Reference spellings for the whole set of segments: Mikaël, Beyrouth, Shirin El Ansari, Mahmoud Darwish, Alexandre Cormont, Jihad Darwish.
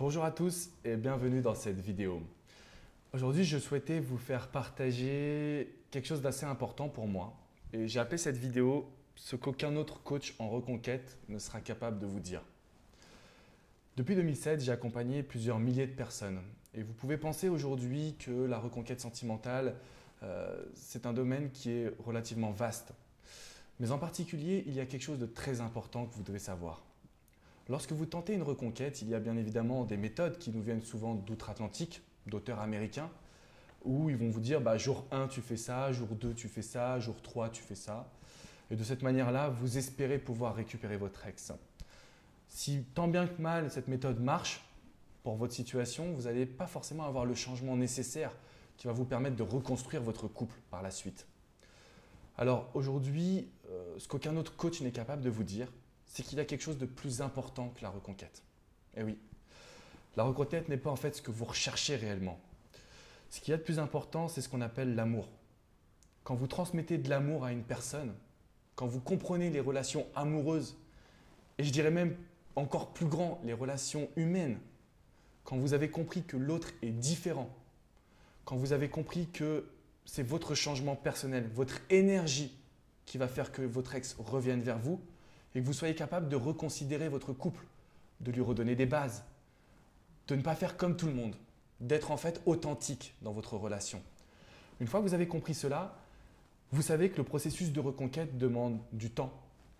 Bonjour à tous et bienvenue dans cette vidéo. Aujourd'hui, je souhaitais vous faire partager quelque chose d'assez important pour moi. Et j'ai appelé cette vidéo « Ce qu'aucun autre coach en reconquête ne sera capable de vous dire ». Depuis 2007, j'ai accompagné plusieurs milliers de personnes. Et vous pouvez penser aujourd'hui que la reconquête sentimentale, c'est un domaine qui est relativement vaste. Mais en particulier, il y a quelque chose de très important que vous devez savoir. Lorsque vous tentez une reconquête, il y a bien évidemment des méthodes qui nous viennent souvent d'outre-Atlantique, d'auteurs américains, où ils vont vous dire « jour 1, tu fais ça, jour 2, tu fais ça, jour 3, tu fais ça ». Et de cette manière-là, vous espérez pouvoir récupérer votre ex. Si tant bien que mal, cette méthode marche pour votre situation, vous n'allez pas forcément avoir le changement nécessaire qui va vous permettre de reconstruire votre couple par la suite. Alors aujourd'hui, ce qu'aucun autre coach n'est capable de vous dire, c'est qu'il y a quelque chose de plus important que la reconquête. Eh oui, la reconquête n'est pas en fait ce que vous recherchez réellement. Ce qu'il y a de plus important, c'est ce qu'on appelle l'amour. Quand vous transmettez de l'amour à une personne, quand vous comprenez les relations amoureuses, et je dirais même encore plus grand, les relations humaines, quand vous avez compris que l'autre est différent, quand vous avez compris que c'est votre changement personnel, votre énergie qui va faire que votre ex revienne vers vous, et que vous soyez capable de reconsidérer votre couple, de lui redonner des bases, de ne pas faire comme tout le monde, d'être en fait authentique dans votre relation. Une fois que vous avez compris cela, vous savez que le processus de reconquête demande du temps,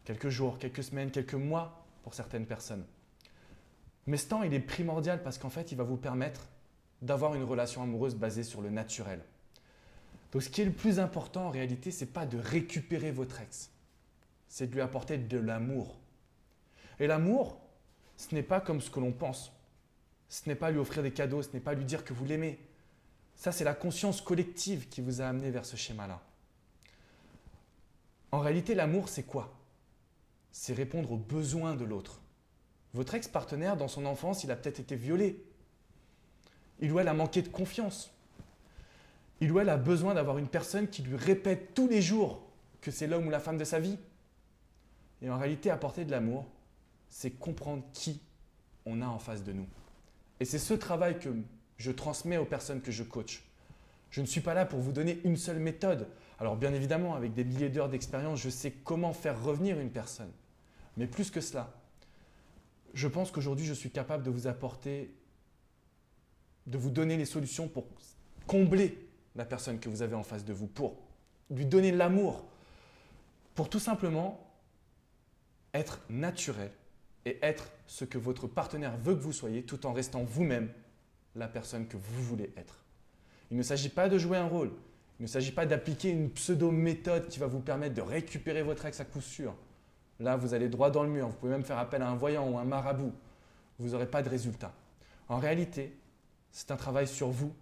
quelques jours, quelques semaines, quelques mois pour certaines personnes. Mais ce temps, il est primordial parce qu'en fait, il va vous permettre d'avoir une relation amoureuse basée sur le naturel. Donc ce qui est le plus important en réalité, ce n'est pas de récupérer votre ex. C'est de lui apporter de l'amour. Et l'amour, ce n'est pas comme ce que l'on pense. Ce n'est pas lui offrir des cadeaux, ce n'est pas lui dire que vous l'aimez. Ça, c'est la conscience collective qui vous a amené vers ce schéma-là. En réalité, l'amour, c'est quoi? C'est répondre aux besoins de l'autre. Votre ex-partenaire, dans son enfance, il a peut-être été violé. Il ou elle a manqué de confiance. Il ou elle a besoin d'avoir une personne qui lui répète tous les jours que c'est l'homme ou la femme de sa vie. Et en réalité, apporter de l'amour, c'est comprendre qui on a en face de nous. Et c'est ce travail que je transmets aux personnes que je coach. Je ne suis pas là pour vous donner une seule méthode. Alors bien évidemment, avec des milliers d'heures d'expérience, je sais comment faire revenir une personne. Mais plus que cela, je pense qu'aujourd'hui, je suis capable de vous apporter, de vous donner les solutions pour combler la personne que vous avez en face de vous, pour lui donner de l'amour, pour tout simplement être naturel et être ce que votre partenaire veut que vous soyez tout en restant vous-même la personne que vous voulez être. Il ne s'agit pas de jouer un rôle, il ne s'agit pas d'appliquer une pseudo-méthode qui va vous permettre de récupérer votre ex à coup sûr. Là, vous allez droit dans le mur, vous pouvez même faire appel à un voyant ou un marabout, vous n'aurez pas de résultat. En réalité, c'est un travail sur vous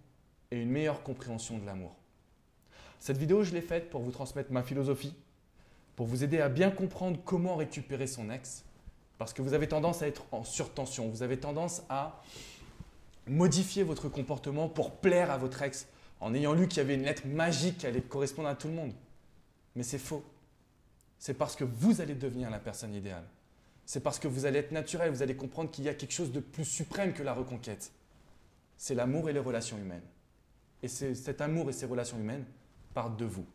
et une meilleure compréhension de l'amour. Cette vidéo, je l'ai faite pour vous transmettre ma philosophie, pour vous aider à bien comprendre comment récupérer son ex, parce que vous avez tendance à être en surtension, vous avez tendance à modifier votre comportement pour plaire à votre ex, en ayant lu qu'il y avait une lettre magique qui allait correspondre à tout le monde. Mais c'est faux. C'est parce que vous allez devenir la personne idéale. C'est parce que vous allez être naturel, vous allez comprendre qu'il y a quelque chose de plus suprême que la reconquête. C'est l'amour et les relations humaines. Et cet amour et ces relations humaines partent de vous.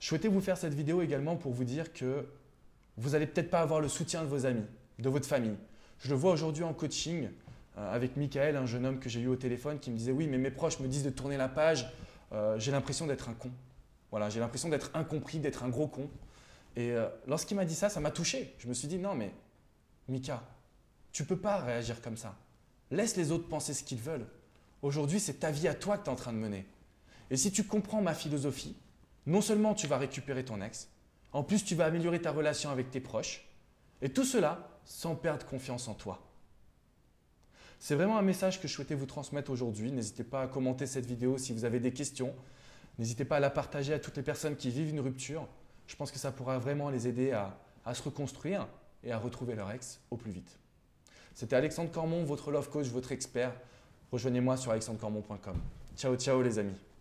Je souhaitais vous faire cette vidéo également pour vous dire que vous n'allez peut-être pas avoir le soutien de vos amis, de votre famille. Je le vois aujourd'hui en coaching avec Mikaël, un jeune homme que j'ai eu au téléphone qui me disait « oui, mais mes proches me disent de tourner la page, j'ai l'impression d'être un con. Voilà, j'ai l'impression d'être incompris, d'être un gros con. » Et lorsqu'il m'a dit ça, ça m'a touché. Je me suis dit « non, mais Mika, tu ne peux pas réagir comme ça. Laisse les autres penser ce qu'ils veulent. Aujourd'hui, c'est ta vie à toi que tu es en train de mener. Et si tu comprends ma philosophie, non seulement tu vas récupérer ton ex, en plus tu vas améliorer ta relation avec tes proches, et tout cela sans perdre confiance en toi. » C'est vraiment un message que je souhaitais vous transmettre aujourd'hui. N'hésitez pas à commenter cette vidéo si vous avez des questions. N'hésitez pas à la partager à toutes les personnes qui vivent une rupture. Je pense que ça pourra vraiment les aider à se reconstruire et à retrouver leur ex au plus vite. C'était Alexandre Cormont, votre love coach, votre expert. Rejoignez-moi sur alexandrecormont.com. Ciao, ciao les amis.